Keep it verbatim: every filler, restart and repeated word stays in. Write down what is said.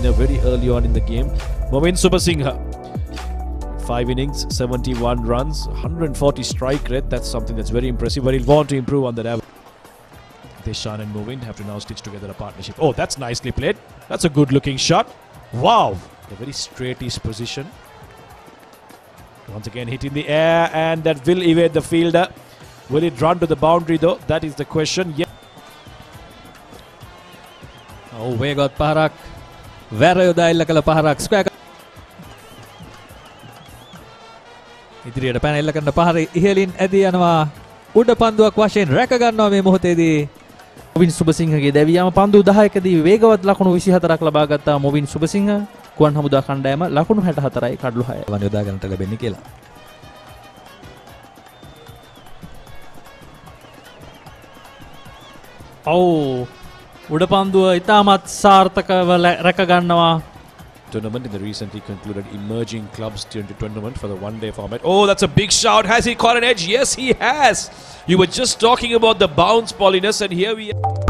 winner very early on in the game. Movin Subasinghe, five innings, seventy-one runs, one hundred forty strike rate. That's something that's very impressive, but he'll want to improve on that average. Deshan and Movin have to now stitch together a partnership. Oh, that's nicely played. That's a good looking shot. Wow! A very straightish position. Once again, hit in the air, and that will evade the fielder. Will it run to the boundary though? That is the question. Yeah. Oh, we got Parak. Vera yodayillakala Parak. Square. Idiriyada pan illakanna Pahari ihelin edi yanawa. Uda panduwak washin reka gannawa me mohotedi. Movin Subasinghe deviyama pandu දහයක දී වේගවත් ලකුණු විසිහතරක් ලබා ගත්තා Movin Subasinghe. කුවන් හමුදා කණ්ඩායම ලකුණු හැට හතරයි කඩලු හයයි වන් යොදා ගන්නට ලැබෙන්නේ කියලා. Oh, Udapandu Itamat Sartaka Rakaganawa. Tournament in the recently concluded Emerging Clubs T twenty tournament for the one-day format. Oh, that's a big shout. Has he caught an edge? Yes, he has. You were just talking about the bounce, Poliness, and here we are.